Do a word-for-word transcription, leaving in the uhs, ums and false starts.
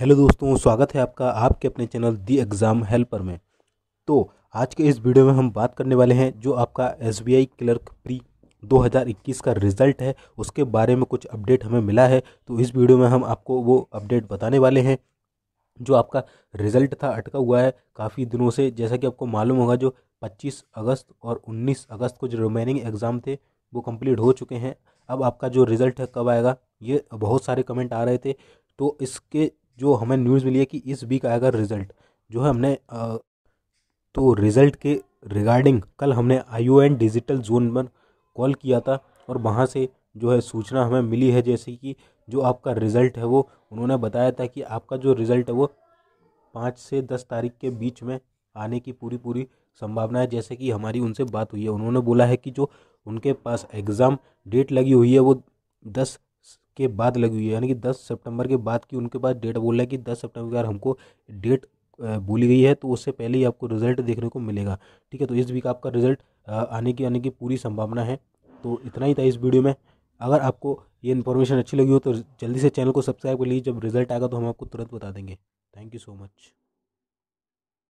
Hello दोस्तों, स्वागत है आपका आपके अपने चैनल दी एग्ज़ाम हेल्पर में। तो आज के इस वीडियो में हम बात करने वाले हैं जो आपका S B I clerk pre दो हज़ार इक्कीस का रिज़ल्ट है उसके बारे में कुछ अपडेट हमें मिला है। तो इस वीडियो में हम आपको वो अपडेट बताने वाले हैं। जो आपका रिज़ल्ट था अटका हुआ है काफ़ी दिनों से, जैसा कि आपको मालूम होगा जो पच्चीस अगस्त और उन्नीस अगस्त को जो रिमेनिंग एग्ज़ाम थे वो कम्प्लीट हो चुके हैं। अब आपका जो रिज़ल्ट है कब आएगा, ये बहुत सारे कमेंट आ रहे थे। तो इसके जो हमें न्यूज़ मिली है कि इस वीक आएगा रिज़ल्ट जो है हमने आ, तो रिज़ल्ट के रिगार्डिंग कल हमने I O N digital zone पर कॉल किया था और वहाँ से जो है सूचना हमें मिली है, जैसे कि जो आपका रिज़ल्ट है वो उन्होंने बताया था कि आपका जो रिज़ल्ट है वो पाँच से दस तारीख के बीच में आने की पूरी पूरी संभावना है। जैसे कि हमारी उनसे बात हुई है, उन्होंने बोला है कि जो उनके पास एग्ज़ाम डेट लगी हुई है वो दस के बाद लगी हुई है, यानी कि दस सितंबर के बाद की उनके पास डेट बोल रहा है कि दस सितंबर के बाद हमको डेट बोली गई है, तो उससे पहले ही आपको रिज़ल्ट देखने को मिलेगा। ठीक है, तो इस वीक आपका रिज़ल्ट आने की आने की पूरी संभावना है। तो इतना ही था इस वीडियो में। अगर आपको ये इन्फॉर्मेशन अच्छी लगी हो तो जल्दी से चैनल को सब्सक्राइब कर लीजिए। जब रिज़ल्ट आएगा तो हम आपको तुरंत बता देंगे। Thank you so much.